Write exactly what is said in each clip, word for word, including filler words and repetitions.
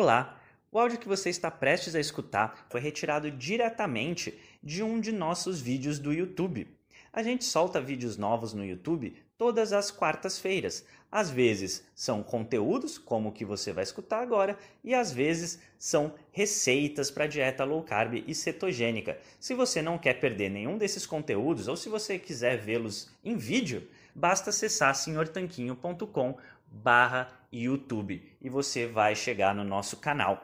Olá! O áudio que você está prestes a escutar foi retirado diretamente de um de nossos vídeos do YouTube. A gente solta vídeos novos no YouTube todas as quartas-feiras. Às vezes são conteúdos, como o que você vai escutar agora, e às vezes são receitas para dieta low carb e cetogênica. Se você não quer perder nenhum desses conteúdos, ou se você quiser vê-los em vídeo, basta acessar senhor tanquinho ponto com barra YouTube e você vai chegar no nosso canal.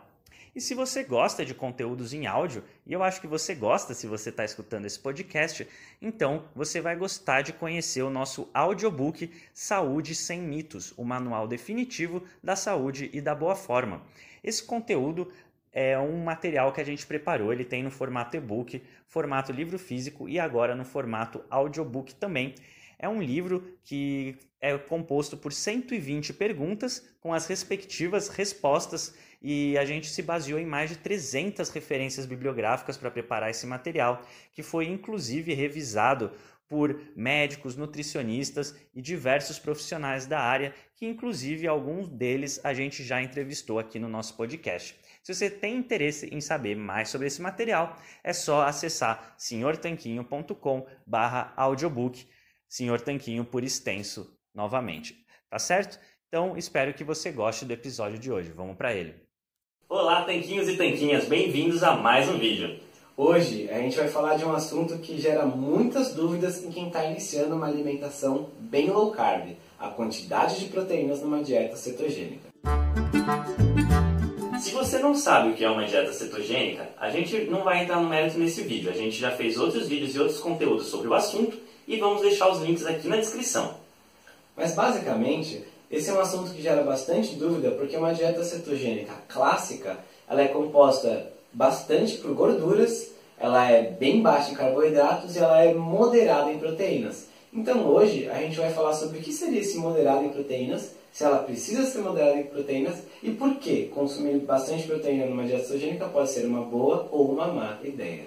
E se você gosta de conteúdos em áudio, e eu acho que você gosta se você está escutando esse podcast, então você vai gostar de conhecer o nosso audiobook Saúde Sem Mitos, o manual definitivo da saúde e da boa forma. Esse conteúdo é um material que a gente preparou, ele tem no formato e-book, formato livro físico e agora no formato audiobook também. É um livro que é composto por cento e vinte perguntas com as respectivas respostas e a gente se baseou em mais de trezentas referências bibliográficas para preparar esse material, que foi inclusive revisado por médicos, nutricionistas e diversos profissionais da área, que inclusive alguns deles a gente já entrevistou aqui no nosso podcast. Se você tem interesse em saber mais sobre esse material, é só acessar senhor tanquinho ponto com barra audiobook. Senhor Tanquinho por extenso, novamente. Tá certo? Então, espero que você goste do episódio de hoje. Vamos para ele. Olá, tanquinhos e tanquinhas. Bem-vindos a mais um vídeo. Hoje, a gente vai falar de um assunto que gera muitas dúvidas em quem está iniciando uma alimentação bem low carb. A quantidade de proteínas numa dieta cetogênica. Se você não sabe o que é uma dieta cetogênica, a gente não vai entrar no mérito nesse vídeo. A gente já fez outros vídeos e outros conteúdos sobre o assunto, e vamos deixar os links aqui na descrição. Mas basicamente, esse é um assunto que gera bastante dúvida, porque uma dieta cetogênica clássica, ela é composta bastante por gorduras, ela é bem baixa em carboidratos e ela é moderada em proteínas. Então hoje a gente vai falar sobre o que seria esse moderado em proteínas, se ela precisa ser moderada em proteínas e por que consumir bastante proteína numa dieta cetogênica pode ser uma boa ou uma má ideia.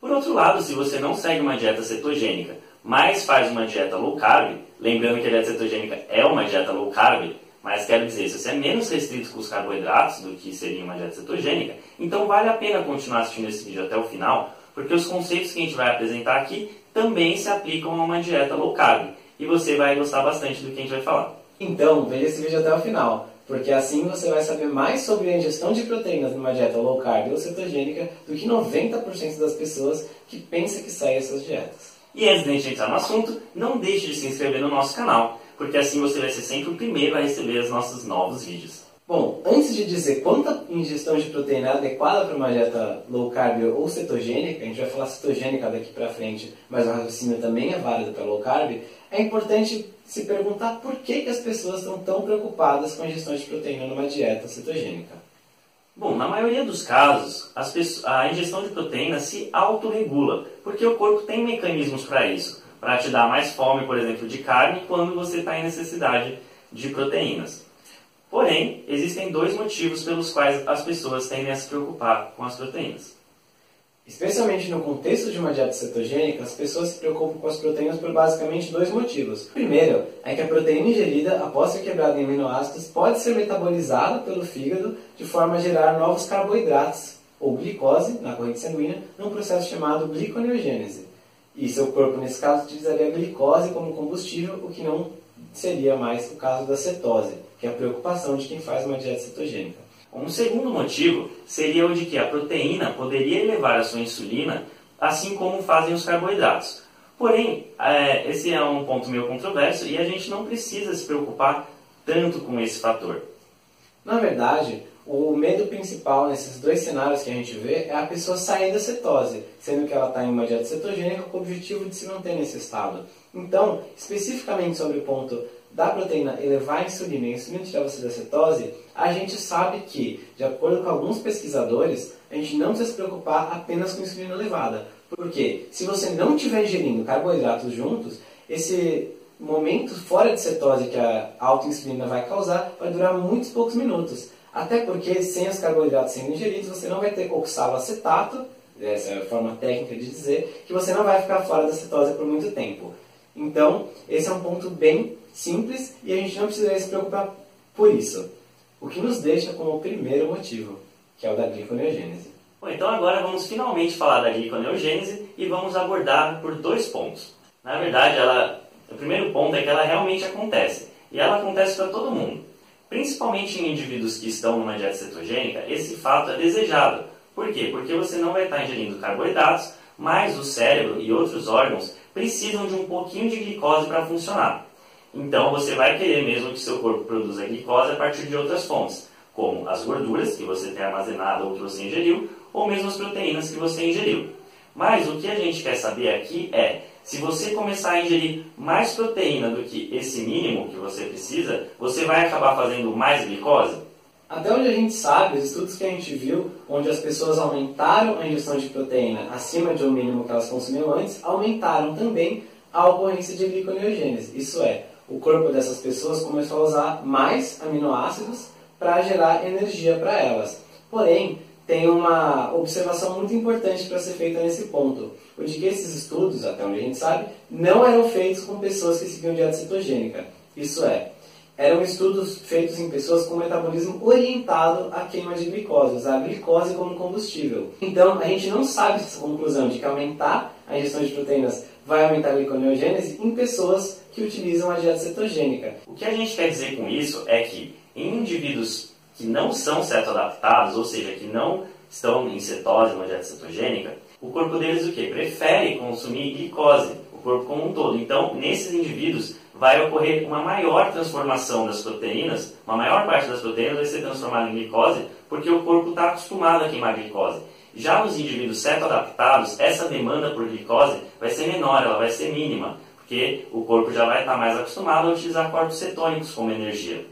Por outro lado, se você não segue uma dieta cetogênica, mas faz uma dieta low carb, lembrando que a dieta cetogênica é uma dieta low carb, mas quero dizer, se você é menos restrito com os carboidratos do que seria uma dieta cetogênica, então vale a pena continuar assistindo esse vídeo até o final, porque os conceitos que a gente vai apresentar aqui também se aplicam a uma dieta low carb, e você vai gostar bastante do que a gente vai falar. Então, veja esse vídeo até o final, porque assim você vai saber mais sobre a ingestão de proteínas numa dieta low carb ou cetogênica do que noventa por cento das pessoas que pensam que saem essas dietas. E antes de a gente entrar no assunto, não deixe de se inscrever no nosso canal, porque assim você vai ser sempre o primeiro a receber os nossos novos vídeos. Bom, antes de dizer quanta ingestão de proteína é adequada para uma dieta low carb ou cetogênica, a gente vai falar cetogênica daqui para frente, mas o raciocínio também é válido para low carb, é importante se perguntar por que, que as pessoas estão tão preocupadas com a ingestão de proteína numa dieta cetogênica. Bom, na maioria dos casos, as pessoas, a ingestão de proteína se autorregula, porque o corpo tem mecanismos para isso, para te dar mais fome, por exemplo, de carne, quando você está em necessidade de proteínas. Porém, existem dois motivos pelos quais as pessoas tendem a se preocupar com as proteínas. Especialmente no contexto de uma dieta cetogênica, as pessoas se preocupam com as proteínas por basicamente dois motivos. O primeiro é que a proteína ingerida, após ser quebrada em aminoácidos, pode ser metabolizada pelo fígado de forma a gerar novos carboidratos, ou glicose, na corrente sanguínea, num processo chamado gliconeogênese. E seu corpo, nesse caso, utilizaria a glicose como combustível, o que não seria mais o caso da cetose, que é a preocupação de quem faz uma dieta cetogênica. Um segundo motivo seria o de que a proteína poderia elevar a sua insulina, assim como fazem os carboidratos. Porém, esse é um ponto meio controverso e a gente não precisa se preocupar tanto com esse fator. Na verdade, o medo principal nesses dois cenários que a gente vê é a pessoa sair da cetose, sendo que ela está em uma dieta cetogênica com o objetivo de se manter nesse estado. Então, especificamente sobre o ponto da proteína elevar a insulina e a insulina tirar você da cetose, a gente sabe que, de acordo com alguns pesquisadores, a gente não precisa se preocupar apenas com insulina elevada. Porque se você não estiver ingerindo carboidratos juntos, esse momento fora de cetose que a autoinsulina vai causar vai durar muitos poucos minutos. Até porque, sem os carboidratos sendo ingeridos, você não vai ter oxaloacetato, essa é a forma técnica de dizer, que você não vai ficar fora da cetose por muito tempo. Então, esse é um ponto bem simples e a gente não precisaria se preocupar por isso. o que nos deixa com o primeiro motivo, que é o da gliconeogênese. Bom, então agora vamos finalmente falar da gliconeogênese e vamos abordar por dois pontos. Na verdade, ela, o primeiro ponto é que ela realmente acontece, e ela acontece para todo mundo. Principalmente em indivíduos que estão numa dieta cetogênica, esse fato é desejado. Por quê? Porque você não vai estar ingerindo carboidratos, mas o cérebro e outros órgãos precisam de um pouquinho de glicose para funcionar. Então você vai querer mesmo que seu corpo produza glicose a partir de outras fontes, como as gorduras que você tem armazenado ou que você ingeriu, ou mesmo as proteínas que você ingeriu. Mas o que a gente quer saber aqui é, se você começar a ingerir mais proteína do que esse mínimo que você precisa, você vai acabar fazendo mais glicose? Até onde a gente sabe, os estudos que a gente viu, onde as pessoas aumentaram a ingestão de proteína acima de um mínimo que elas consumiam antes, aumentaram também a ocorrência de gliconeogênese. Isso é, o corpo dessas pessoas começou a usar mais aminoácidos para gerar energia para elas. Porém, tem uma observação muito importante para ser feita nesse ponto, o de que esses estudos, até onde a gente sabe, não eram feitos com pessoas que seguiam dieta cetogênica. Isso é, eram estudos feitos em pessoas com metabolismo orientado à queima de glicose, usar a glicose como combustível. Então, a gente não sabe essa conclusão de que aumentar a ingestão de proteínas vai aumentar a gliconeogênese em pessoas que utilizam a dieta cetogênica. O que a gente quer dizer com isso é que em indivíduos que não são cetoadaptados, ou seja, que não estão em cetose, uma dieta cetogênica, o corpo deles o quê? Prefere consumir glicose, o corpo como um todo. Então, nesses indivíduos vai ocorrer uma maior transformação das proteínas, uma maior parte das proteínas vai ser transformada em glicose, porque o corpo está acostumado a queimar glicose. Já nos indivíduos cetoadaptados, essa demanda por glicose vai ser menor, ela vai ser mínima, porque o corpo já vai estar mais acostumado a utilizar corpos cetônicos como energia.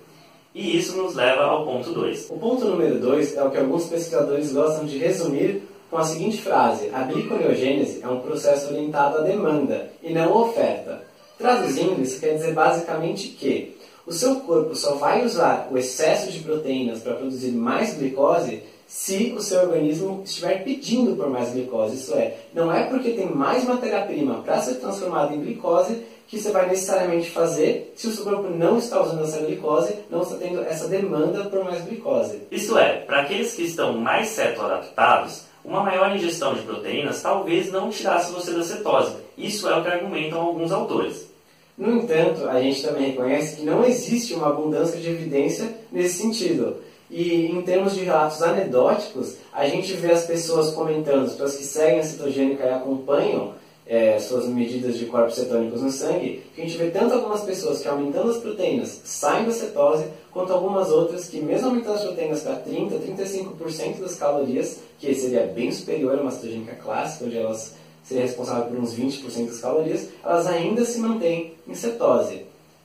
E isso nos leva ao ponto dois. O ponto número dois é o que alguns pesquisadores gostam de resumir com a seguinte frase: a gliconeogênese é um processo orientado à demanda e não à oferta. Traduzindo, isso quer dizer basicamente que o seu corpo só vai usar o excesso de proteínas para produzir mais glicose se o seu organismo estiver pedindo por mais glicose. Isso é, não é porque tem mais matéria-prima para ser transformada em glicose que você vai necessariamente fazer se o seu corpo não está usando essa glicose, não está tendo essa demanda por mais glicose. Isso é, para aqueles que estão mais cetoadaptados, uma maior ingestão de proteínas talvez não tirasse você da cetose. Isso é o que argumentam alguns autores. No entanto, a gente também reconhece que não existe uma abundância de evidência nesse sentido. E em termos de relatos anedóticos, a gente vê as pessoas comentando, as pessoas que seguem a cetogênica e acompanham É, suas medidas de corpos cetônicos no sangue, que a gente vê tanto algumas pessoas que aumentando as proteínas saem da cetose, quanto algumas outras que mesmo aumentando as proteínas para trinta, trinta e cinco por cento das calorias, que seria bem superior a uma cetogênica clássica, onde elas seriam responsáveis por uns vinte por cento das calorias, elas ainda se mantêm em cetose.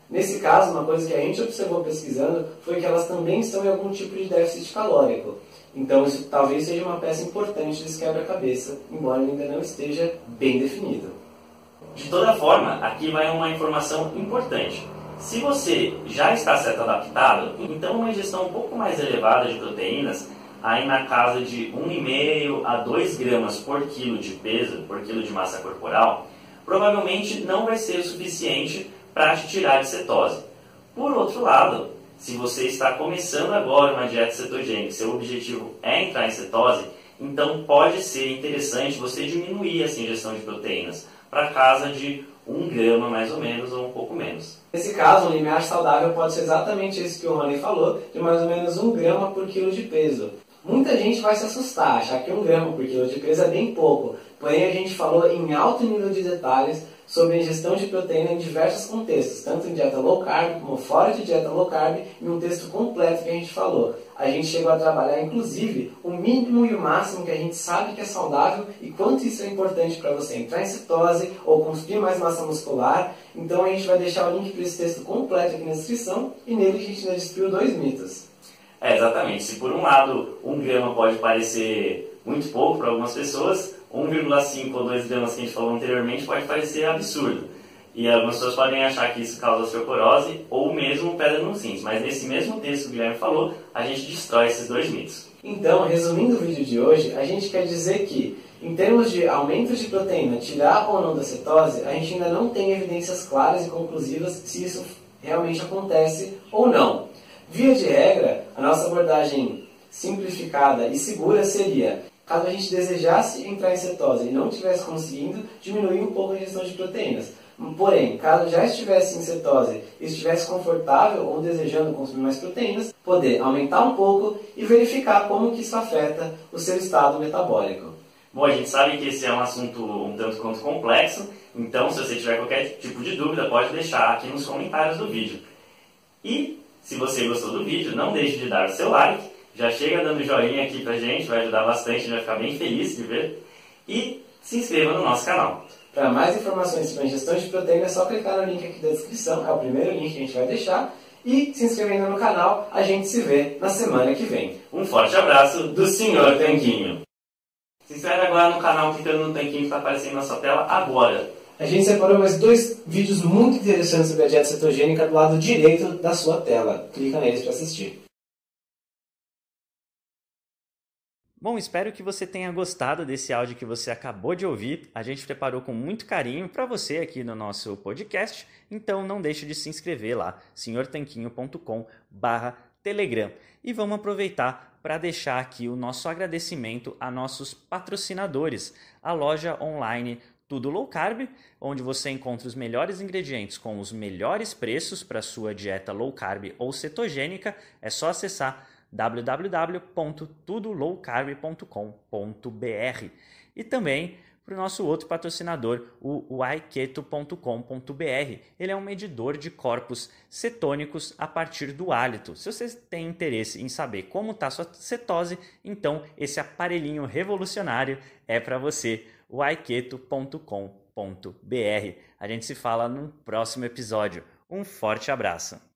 Nesse caso, uma coisa que a gente observou pesquisando foi que elas também estão em algum tipo de déficit calórico. Então, isso talvez seja uma peça importante desse quebra-cabeça, embora ainda não esteja bem definido. De toda forma, aqui vai uma informação importante. Se você já está cetoadaptado, então uma ingestão um pouco mais elevada de proteínas, aí na casa de um vírgula cinco a dois gramas por quilo de peso, por quilo de massa corporal, provavelmente não vai ser o suficiente para te tirar de cetose. Por outro lado, se você está começando agora uma dieta cetogênica, seu objetivo é entrar em cetose, então pode ser interessante você diminuir essa ingestão de proteínas para casa de um grama mais ou menos, ou um pouco menos. Nesse caso, um limiar saudável pode ser exatamente isso que o Roney falou, de mais ou menos um grama por quilo de peso. Muita gente vai se assustar, achar que um grama por quilo de peso é bem pouco, porém a gente falou em alto nível de detalhes sobre a ingestão de proteína em diversos contextos, tanto em dieta low carb como fora de dieta low carb, em um texto completo que a gente falou. A gente chegou a trabalhar, inclusive, o mínimo e o máximo que a gente sabe que é saudável e quanto isso é importante para você entrar em cetose ou construir mais massa muscular. Então a gente vai deixar o link para esse texto completo aqui na descrição e nele a gente destruiu dois mitos. É, exatamente. Se por um lado um grama pode parecer muito pouco para algumas pessoas, um vírgula cinco ou dois gramas que a gente falou anteriormente pode parecer absurdo. E algumas pessoas podem achar que isso causa osteoporose ou mesmo pedra nos rins. Mas nesse mesmo texto que o Guilherme falou, a gente destrói esses dois mitos. Então, resumindo o vídeo de hoje, a gente quer dizer que, em termos de aumento de proteína, tirar ou não da cetose, a gente ainda não tem evidências claras e conclusivas se isso realmente acontece ou não. Via de regra, a nossa abordagem simplificada e segura seria, caso a gente desejasse entrar em cetose e não estivesse conseguindo, diminuir um pouco a ingestão de proteínas. Porém, caso já estivesse em cetose e estivesse confortável ou desejando consumir mais proteínas, poder aumentar um pouco e verificar como que isso afeta o seu estado metabólico. Bom, a gente sabe que esse é um assunto um tanto quanto complexo, então se você tiver qualquer tipo de dúvida, pode deixar aqui nos comentários do vídeo. E, se você gostou do vídeo, não deixe de dar o seu like, já chega dando joinha aqui pra gente, vai ajudar bastante, a gente vai ficar bem feliz de ver. E se inscreva no nosso canal. Para mais informações sobre ingestão de proteína, é só clicar no link aqui da descrição, é o primeiro link que a gente vai deixar. E se inscrevendo no canal, a gente se vê na semana que vem. Um forte abraço do Senhor Tanquinho. Se inscreve agora no canal clicando no tanquinho que está aparecendo na sua tela agora. A gente separou mais dois vídeos muito interessantes sobre a dieta cetogênica do lado direito da sua tela. Clica neles para assistir. Bom, espero que você tenha gostado desse áudio que você acabou de ouvir. A gente preparou com muito carinho para você aqui no nosso podcast. Então não deixe de se inscrever lá, senhor tanquinho ponto com barra telegram. E vamos aproveitar para deixar aqui o nosso agradecimento a nossos patrocinadores, a loja online Tudo Low Carb, onde você encontra os melhores ingredientes com os melhores preços para sua dieta low carb ou cetogênica. É só acessar w w w ponto tudo low carb ponto com ponto b r e também para o nosso outro patrocinador, o u a i keto ponto com ponto b r. Ele é um medidor de corpos cetônicos a partir do hálito. Se você tem interesse em saber como está sua cetose, então esse aparelhinho revolucionário é para você, o u a i keto ponto com ponto b r. A gente se fala no próximo episódio. Um forte abraço!